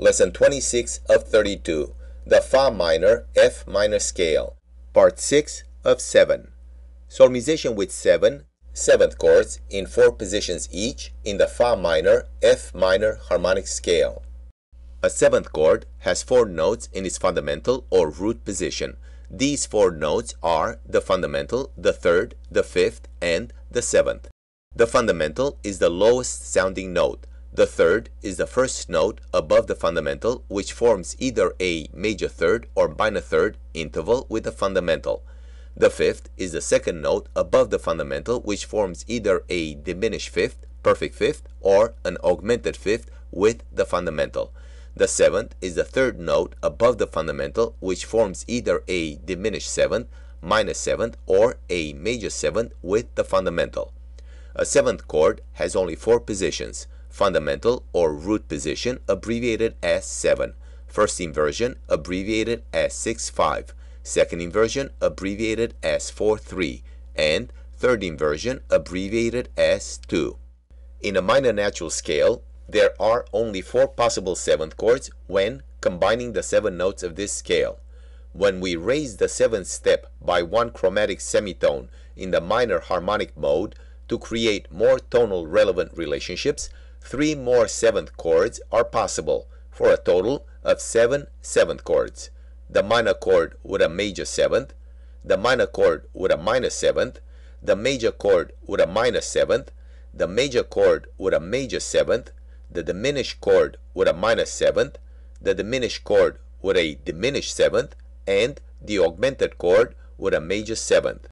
Lesson 26 of 32, the Fa minor, F minor scale, Part 6 of 7. Solmization with 7 seventh chords in 4 positions each in the Fa minor, F minor harmonic scale. A seventh chord has 4 notes in its fundamental or root position. These 4 notes are the fundamental, the third, the fifth, and the seventh. The fundamental is the lowest sounding note. The third is the first note above the fundamental, which forms either a major third or minor third interval with the fundamental. The fifth is the second note above the fundamental, which forms either a diminished fifth, perfect fifth, or an augmented fifth with the fundamental. The seventh is the third note above the fundamental, which forms either a diminished seventh, minor seventh, or a major seventh with the fundamental. A seventh chord has only 4 positions. Fundamental or root position, abbreviated as 7. First inversion, abbreviated as 6-5. Second inversion, abbreviated as 4-3. And third inversion, abbreviated as 2. In a minor natural scale, there are only 4 possible seventh chords when combining the 7 notes of this scale. When we raise the 7th step by 1 chromatic semitone in the minor harmonic mode to create more tonal relevant relationships, 3 more seventh chords are possible, for a total of 7 seventh chords. The minor chord with a major seventh, the minor chord with a minor seventh, the major chord with a minor seventh, the major chord with a major seventh, the diminished chord with a minor seventh, the diminished chord with a diminished seventh, and the augmented chord with a major seventh.